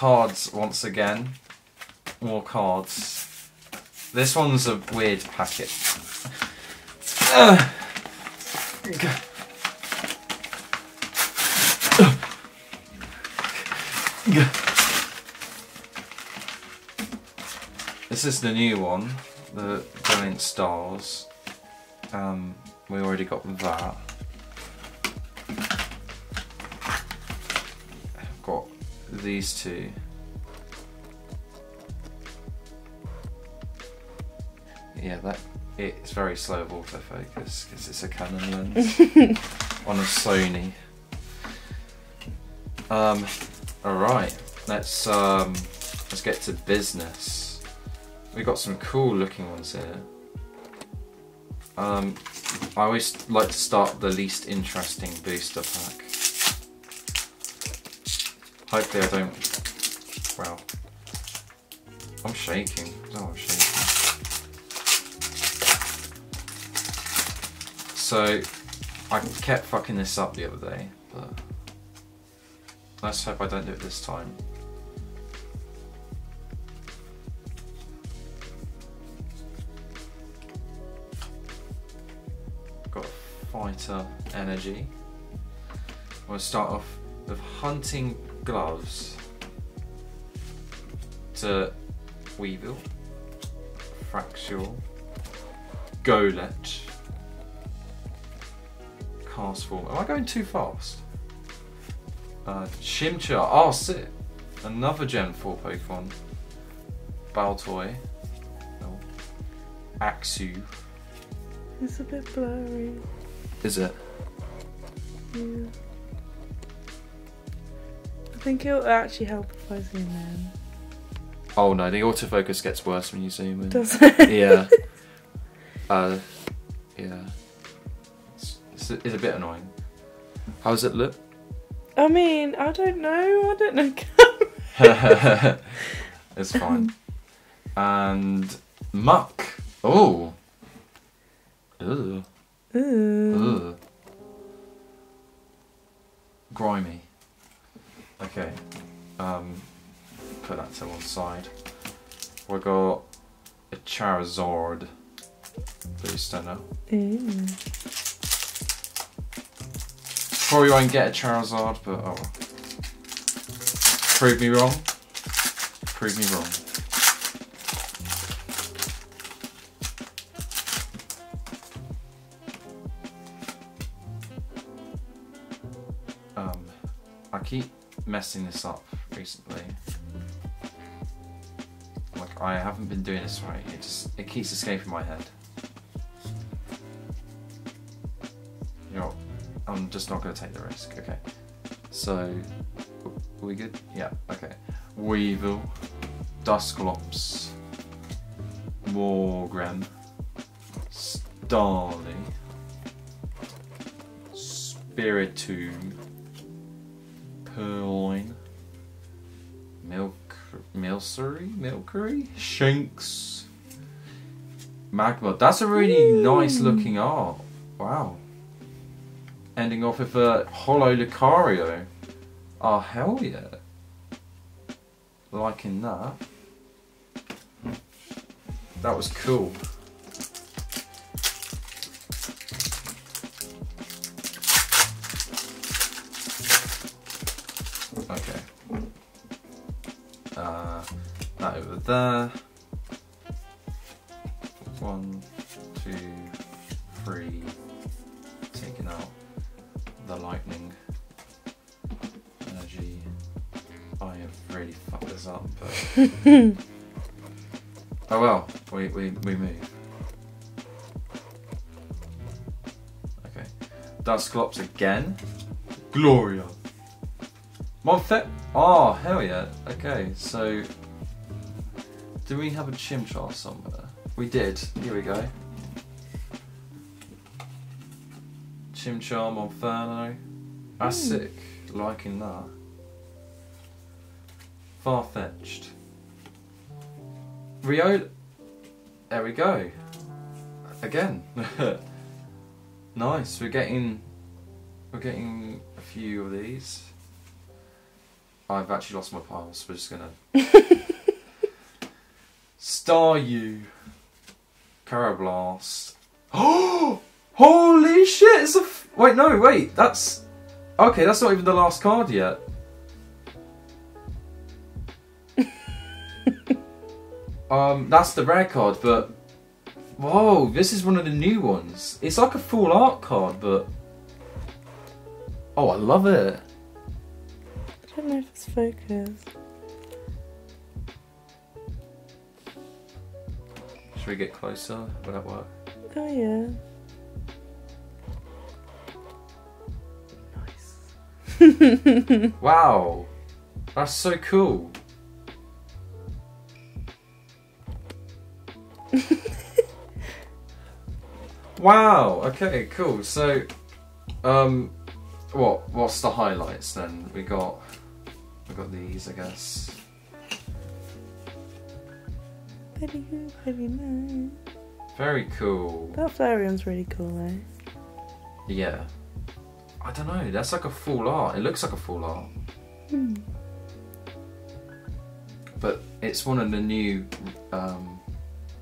cards once again. More cards. This one's a weird packet. This is the new one, the Brilliant Stars. We already got that. I've got these two. Yeah, that it's very slow autofocus because it's a Canon lens on a Sony. All right, let's get to business. We got some cool looking ones here. I always like to start the least interesting booster pack. Hopefully I don't. Well, I'm shaking. Oh, I'm shaking. So, I kept fucking this up the other day, but let's hope I don't do it this time. Got fighter energy. We'll start off with hunting gloves to Weevil, Fracture, Golett. Castform. Am I going too fast? Chimchar. Oh, sit. Another Gen 4 Pokemon. Baltoy. No. Axew. It's a bit blurry. Is it? Yeah. I think it'll actually help if I zoom in. Oh no, the autofocus gets worse when you zoom in. Does it? Yeah. Yeah. It's a bit annoying. How does it look? I mean, I don't know. It's fine. And muck. Oh. Ooh. Ooh. Grimy. Okay. Put that to one side. We got a Charizard booster now. Ooh. Probably won't get a Charizard, but oh. Prove me wrong. Prove me wrong. I keep messing this up recently. Like I haven't been doing this right. It keeps escaping my head. I'm just not going to take the risk, okay. So, we good? Yeah, okay. Weevil, Dusclops, Wargren, Starly, Spiritomb, Purloin, Milcery, Shinx, Magma. That's a really nice looking art. Wow. Ending off with a holo Lucario. Oh hell yeah. Liking that. That was cool. Okay. That over there. 1, 2, 3. Taking out. The lightning energy. I have really fucked this up, but oh well, we move. Okay. Dusclops again. Gloria. Monferno. Oh hell yeah. Okay, so do we have a Chimchar somewhere? We did. Here we go. Chimchar, Monferno. That's sick. Liking that. Farfetched. Rio. There we go. Again. Nice. We're getting a few of these. I've actually lost my pile, so we're just going to... Staryu. Carablast. Oh! Holy shit! It's a... Wait, no, wait. That's... Okay, that's not even the last card yet. That's the rare card, but... Whoa, this is one of the new ones. It's like a full art card, but... Oh, I love it. I don't know if it's focused. Should we get closer? Will that work? Oh, yeah. Nice. Wow. That's so cool. Wow. Okay, cool. So, what's the highlights then? We got these, I guess. Baby who, baby man. Very cool. That Flareon's really cool though. Yeah. I don't know, that's like a full art. It looks like a full art. Hmm. But it's one of the new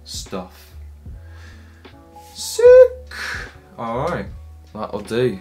stuff. Sick! Alright, that'll do.